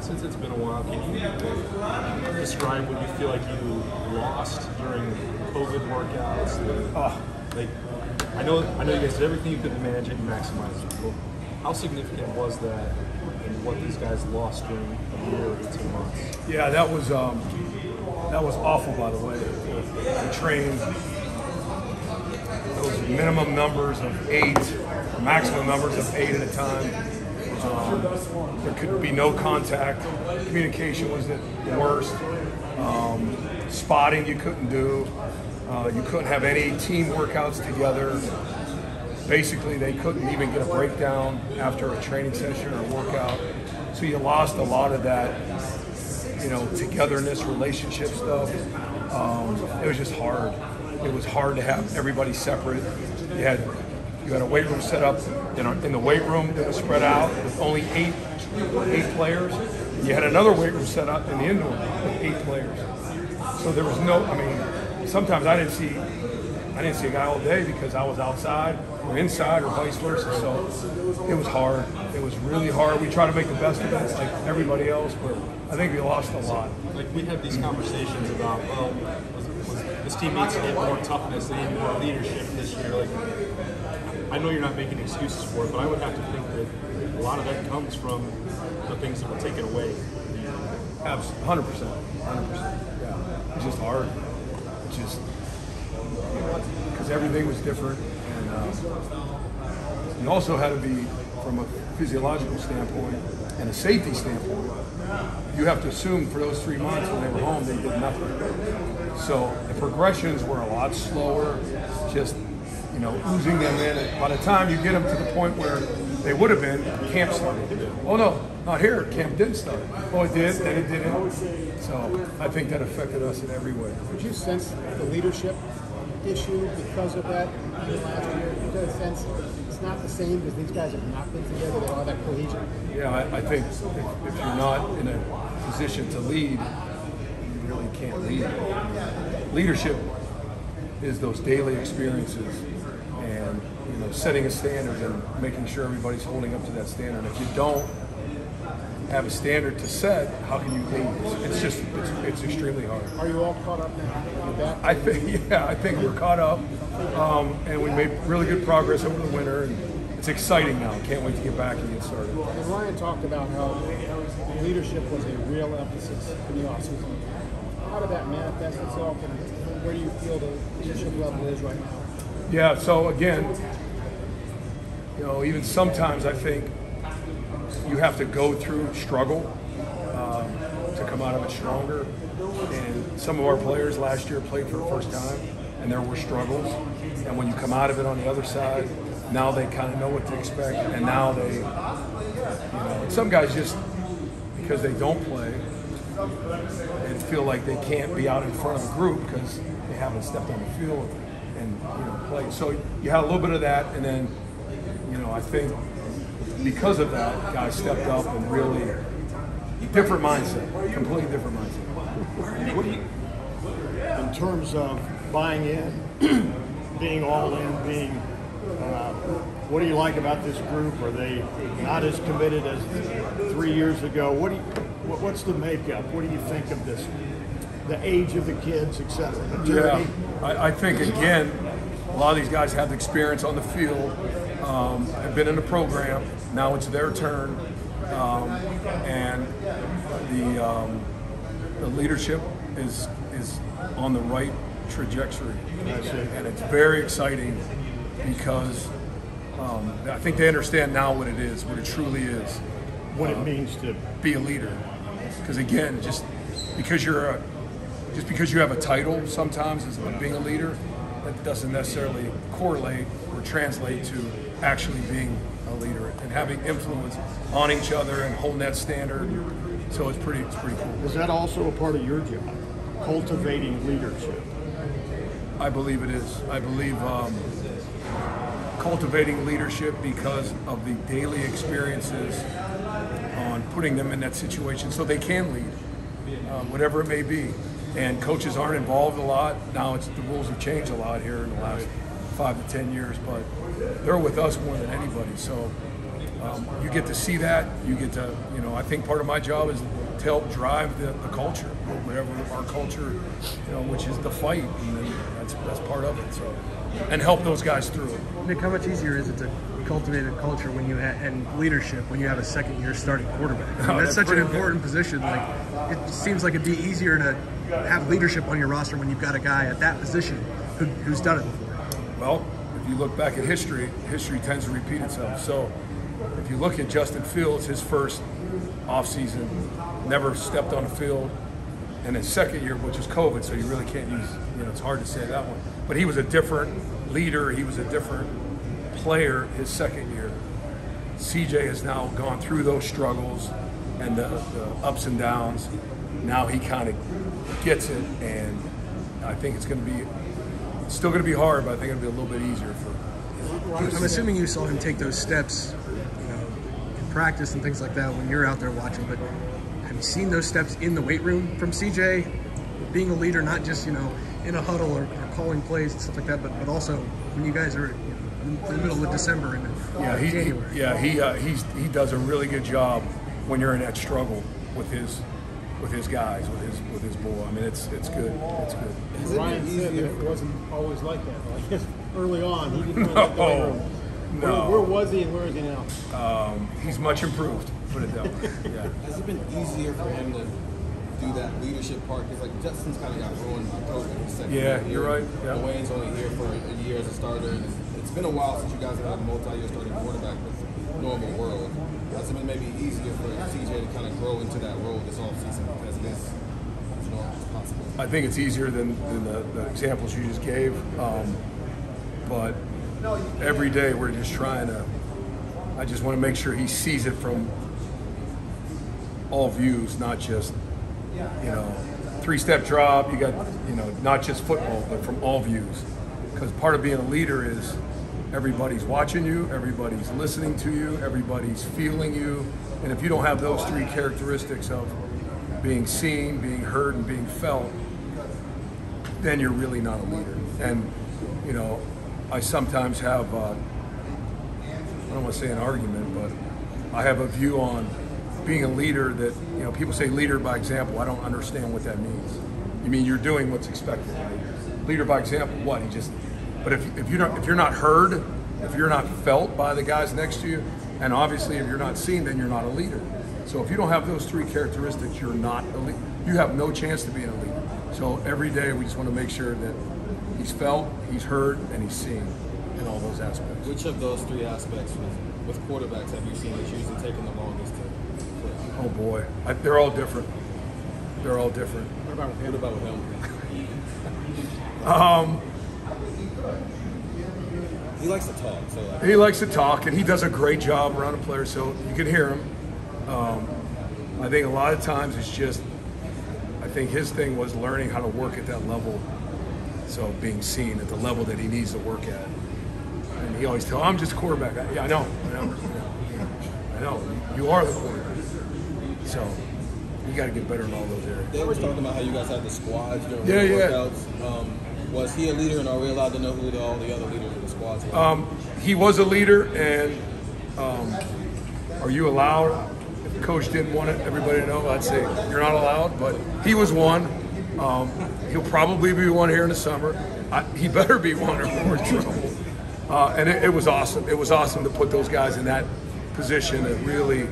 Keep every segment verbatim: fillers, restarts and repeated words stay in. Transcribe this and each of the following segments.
Since it's been a while, can you describe what you feel like you lost during COVID workouts? The, oh. Like, I know, I know you guys did everything you could to manage it and maximize it. How significant was that, and what these guys lost during a year or two months? Yeah, that was um, that was awful. By the way, we trained those minimum numbers of eight, maximum numbers of eight at a time. Um, there could be no contact. Communication was the worst. Um, spotting you couldn't do. Uh, you couldn't have any team workouts together. Basically, they couldn't even get a breakdown after a training session or a workout. So you lost a lot of that, you know, togetherness, relationship stuff. Um, it was just hard. It was hard to have everybody separate. You had You had a weight room set up in, our, in the weight room that was spread out with only eight, eight players. You had another weight room set up in the indoor with eight players. So there was no, I mean, sometimes I didn't see, I didn't see a guy all day because I was outside or inside or vice versa. So it was hard. It was really hard. We try to make the best of it like everybody else, but I think we lost a lot. Like we have these conversations about, well, this team needs to get more toughness, they need more leadership this year. Like, I know you're not making excuses for it, but I would have to think that a lot of that comes from the things that were taken away. Absolutely, hundred percent, hundred percent. Yeah, it's just hard. It's just because everything was different, and uh, you also had to be, from a physiological standpoint and a safety standpoint, you have to assume for those three months when they were home, they did nothing. So the progressions were a lot slower. Just. You know, oozing them in. By the time you get them to the point where they would have been, camp started. Oh no, not here. Camp didn't start. Oh, it did. Then it didn't. So I think that affected us in every way. Did you sense the leadership issue because of that last year? Did you sense it's not the same because these guys have not been together? They all that cohesion. Yeah, I, I think if, if you're not in a position to lead, you really can't lead. Leadership is those daily experiences. And you know, setting a standard and making sure everybody's holding up to that standard. If you don't have a standard to set, how can you lead? It's just, it's, it's extremely hard. Are you all caught up now? I think, yeah, I think we're caught up, um, and we made really good progress over the winter. And it's exciting now. Can't wait to get back and get started. And Ryan talked about how leadership was a real emphasis in the offseason. How did that manifest itself, and where do you feel the leadership level is right now? Yeah, so again, you know, even sometimes I think you have to go through struggle um, to come out of it stronger. And some of our players last year played for the first time, and there were struggles. And when you come out of it on the other side, now they kind of know what to expect. And now they, you know, some guys just, because they don't play, and feel like they can't be out in front of a group because they haven't stepped on the field. And you know, play. So you had a little bit of that, and then you know, I think because of that, guys stepped up and really different mindset, completely different mindset. What do you, in terms of buying in, being all in, being, uh, what do you like about this group? Are they not as committed as three years ago? What do you, what's the makeup? What do you think of this? The age of the kids, et cetera. Yeah, I, I think, again, a lot of these guys have the experience on the field, um, have been in the program, now it's their turn, um, and the, um, the leadership is, is on the right trajectory. And it's very exciting because um, I think they understand now what it is, what it truly is. What uh, it means to be a leader. Because, again, just because you're a Just because you have a title sometimes as being a leader, that doesn't necessarily correlate or translate to actually being a leader and having influence on each other and holding that standard. So it's pretty, it's pretty cool. Is that also a part of your job, cultivating leadership? I believe it is. I believe um, cultivating leadership because of the daily experiences on putting them in that situation so they can lead, uh, whatever it may be. And coaches aren't involved a lot. Now it's, the rules have changed a lot here in the last five to ten years, but they're with us more than anybody. So Um, you get to see that. You get to, you know, I think part of my job is to help drive the, the culture, whatever our culture, you know, which is the fight. And that's that's part of it. So, and help those guys through it. Nick, how much easier is it to cultivate a culture when you ha and leadership when you have a second year starting quarterback? I mean, no, that's, that's such an important good. position. Like, it seems like it'd be easier to have leadership on your roster when you've got a guy at that position who, who's done it before. Well, if you look back at history, history tends to repeat itself. So if you look at Justin Fields, his first offseason, never stepped on the field, and his second year, which was COVID, so you really can't use, you know, it's hard to say that one. But he was a different leader, he was a different player his second year. C J has now gone through those struggles and the, the ups and downs. Now he kind of gets it, and I think it's going to be, it's still going to be hard, but I think it'll be a little bit easier for him. I'm assuming you saw him take those steps, you know, in practice and things like that when you're out there watching, but have you seen those steps in the weight room from C J? Being a leader, not just, you know, in a huddle or, or calling plays and stuff like that, but, but also when you guys are, you know, in the middle of December and yeah, he, January. Yeah, he, uh, he's, he does a really good job when you're in that struggle with his with his guys, with his with his boy. I mean, it's it's good. It's good. It's Ryan said that it wasn't always like that. Like, yes, early on, he didn't like the way early. No. Where, where was he and where is he now? Um, he's much improved, put it that way. Yeah. Has it been easier for him to do that leadership part? Because, like, Justin's kind of got ruined by COVID. Yeah, you're right. Yeah. Wayne's only here for a year as a starter. And it's, it's been a while since you guys have had a multi-year starting quarterback with the normal world. Has it been maybe easier for C J to kind of grow into that role this offseason because it is, you know, possible? I think it's easier than, than the, the examples you just gave. Um, but every day we're just trying to, I just want to make sure he sees it from all views, not just, you know, three-step drop, you got, you know, not just football, but from all views. Because part of being a leader is everybody's watching you, everybody's listening to you, everybody's feeling you. And if you don't have those three characteristics of being seen, being heard, and being felt, then you're really not a leader. And, you know, I sometimes have, uh, I don't want to say an argument, but I have a view on being a leader that, you know, people say leader by example. I don't understand what that means. You mean you're doing what's expected, right? Leader by example, what? He just, but if, if, you don't, if you're not heard, if you're not felt by the guys next to you, and obviously if you're not seen, then you're not a leader. So if you don't have those three characteristics, you're not a leader. You have no chance to be a leader. So every day we just want to make sure that he's felt, he's heard, and he's seen in all those aspects. Which of those three aspects with, with quarterbacks have you seen that's usually taken the longest to? Oh boy, I, they're all different. They're all different. What about with him? What about with him? um, he likes to talk. So like, he likes to talk, and he does a great job around a player, so you can hear him. Um, I think a lot of times it's just, I think his thing was learning how to work at that level, so being seen at the level that he needs to work at. And he always tells, I'm just quarterback. I, yeah, I know, I know, I know, you are the quarterback. So you got to get better in all those areas. They were talking about how you guys have the squads during yeah, the workouts. Yeah. Um, was he a leader, and are we allowed to know who the, all the other leaders of the squads were? Um, he was a leader, and um, are you allowed? If the coach didn't want it, everybody to know, I'd say you're not allowed, but he was one. Um, he'll probably be one here in the summer. I, he better be one or more trouble. Uh, and it, it was awesome. It was awesome to put those guys in that position and really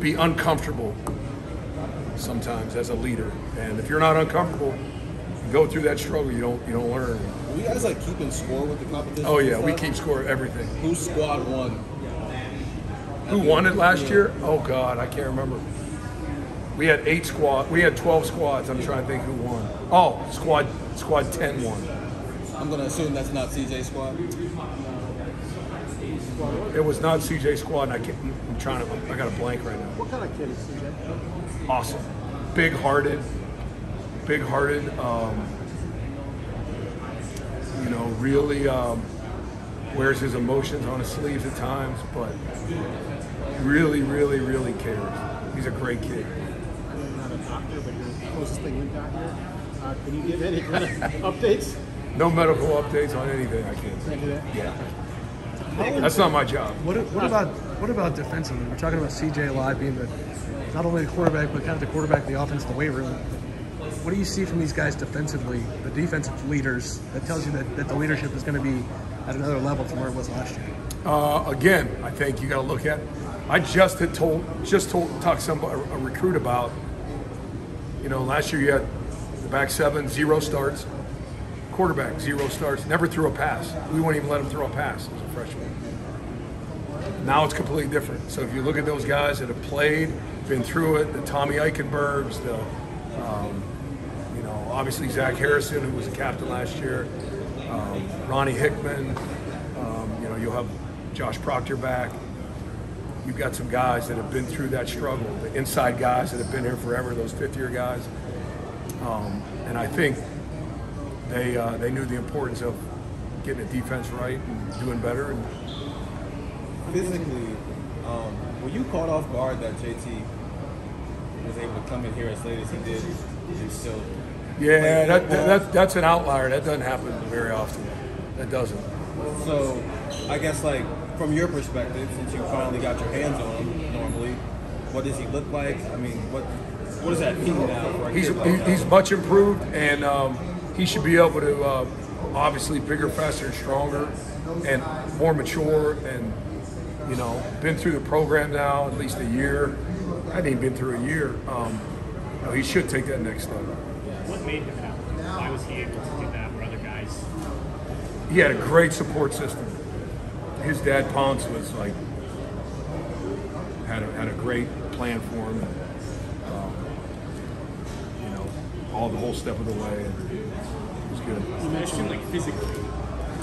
be uncomfortable sometimes as a leader, and if you're not uncomfortable, you go through that struggle. You don't, you don't learn. Are you guys like keeping score with the competition? Oh yeah, we keep score of everything. Who squad won? Who won it last year? Oh God, I can't remember. We had eight squad. We had twelve squads. I'm trying to think who won. Oh, squad squad ten won. I'm gonna assume that's not C J's squad. It was not C J squad, and I can't, I'm trying to, I got a blank right now. What kind of kid is C J? Awesome. Big-hearted, big-hearted, um, you know, really um, wears his emotions on his sleeves at times, but really, really, really cares. He's a great kid. You're not a doctor, but you're the closest thing you've got here. Uh, can you give any kind of updates? No medical updates on anything I can't. Can I do that? Yeah. That's not my job. What, what about What about defensively? We're talking about C J Lott being the, not only the quarterback, but kind of the quarterback, the offense, the weight room. What do you see from these guys defensively, the defensive leaders, that tells you that, that the leadership is going to be at another level from where it was last year? Uh, again, I think you got to look at. I just had told, just told, talked to somebody, a recruit about. You know, last year you had the back seven, zero starts, quarterback zero starts, never threw a pass. We wouldn't even let him throw a pass as a freshman. Now it's completely different. So if you look at those guys that have played, been through it, the Tommy Eichenbergs, the um, you know, obviously Zach Harrison, who was a captain last year, um, Ronnie Hickman. Um, you know, you'll have Josh Proctor back. You've got some guys that have been through that struggle, the inside guys that have been here forever, those fifth-year guys. Um, and I think they uh, they knew the importance of getting the defense right and doing better. And physically, um, were you caught off guard that J T was able to come in here as late as he did and still? Yeah, that, that, that that's an outlier. That doesn't happen very often. That doesn't. So, I guess like. From your perspective, since you finally got your hands on him, normally, what does he look like? I mean, what what does that mean now? Right he's like he's that? much improved, and um, he should be able to uh, obviously bigger, faster, and stronger, and more mature, and you know, been through the program now at least a year. I think he's been through a year. Um, you know, he should take that next step. What made him happen? Why was he able to do that for other guys? He had a great support system. His dad, Ponce, was like, had a, had a great plan for him, and, um, you know, all the whole step of the way, and it was good. You mentioned, like, physically,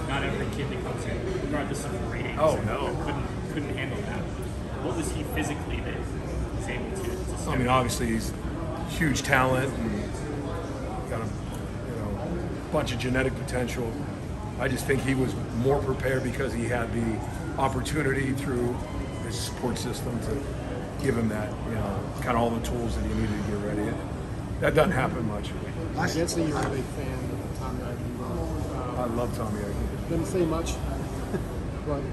not every kid that comes in, regardless of ratings, oh, no. couldn't, couldn't handle that. What was he physically that he was able to? to I mean, obviously, he's huge talent, and got a you know, bunch of genetic potential. I just think he was more prepared because he had the opportunity through his support system to give him that, you know, kind of all the tools that he needed to get ready. And that doesn't happen much. I did say you're a big fan of Tommy Eichenberg. Um, I love Tommy Eichenberg. Didn't say much, but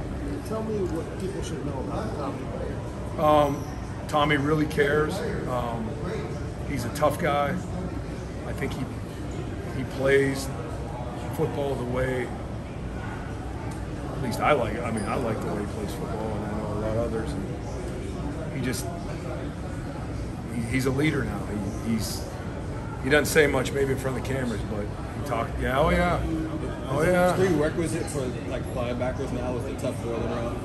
tell me what people should know about Tommy. Um, Tommy really cares. Um, he's a tough guy. I think he he plays football the way, at least I like it. I mean, I like the way he plays football, and I know a lot of others. And he just, he, he's a leader now. He, he's, he doesn't say much maybe in front of the cameras, but he talks, yeah, oh yeah, oh yeah. It's prerequisite for like linebackers now is the tough world around.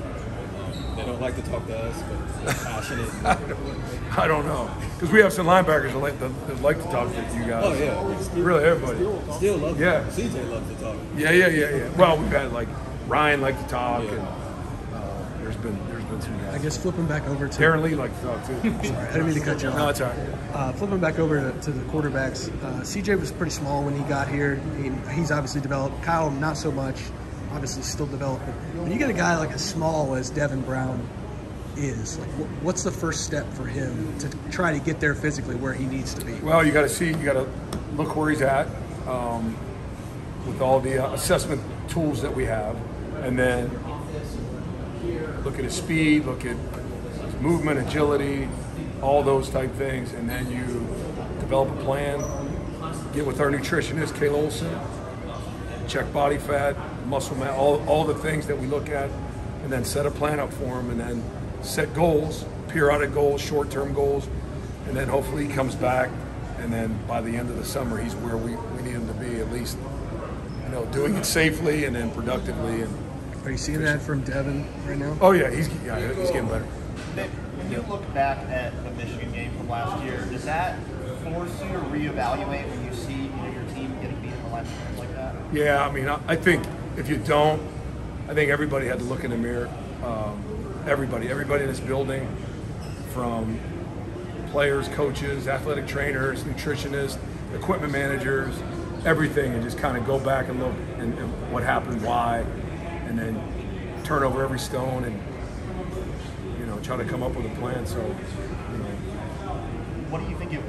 They don't like to talk to us, but they're passionate. I, don't, I don't know. Because we have some linebackers that like, that like to talk to you guys. Oh, yeah. Still, really, everybody. Still, still love yeah. to talk. C J loves to talk. Yeah, yeah, yeah, yeah. Well, we've had, like, Ryan like to talk. Yeah. And uh, there's been there's been some guys. I guess flipping back over to – Karen Lee likes to talk, too. Sorry, I didn't mean to cut you off. No, it's all right. Uh, flipping back over to, to the quarterbacks, uh, C J was pretty small when he got here. He, he's obviously developed. Kyle, not so much. Obviously still developing. When you get a guy like as small as Devin Brown is, like, what's the first step for him to try to get there physically where he needs to be? Well, you got to see, you got to look where he's at um, with all the uh, assessment tools that we have, and then look at his speed, look at his movement, agility, all those type things, and then you develop a plan, get with our nutritionist, Kay Olson, check body fat, muscle mass, all, all the things that we look at, and then set a plan up for him, and then set goals, periodic goals, short-term goals, and then hopefully he comes back, and then by the end of the summer he's where we, we need him to be, at least, you know, doing it safely and then productively. And are you seeing that from Devin right now? Oh yeah, he's, yeah, he's getting better. When you look back at the Michigan game from last year, does that force you to reevaluate when you see, you know, your team getting beat in the last year like that? Yeah, I mean, I, I think if you don't, I think everybody had to look in the mirror. Um, everybody, everybody in this building, from players, coaches, athletic trainers, nutritionists, equipment managers, everything, and just kind of go back and look and, and what happened, why, and then turn over every stone and, you know, try to come up with a plan. So, you know. What do you think it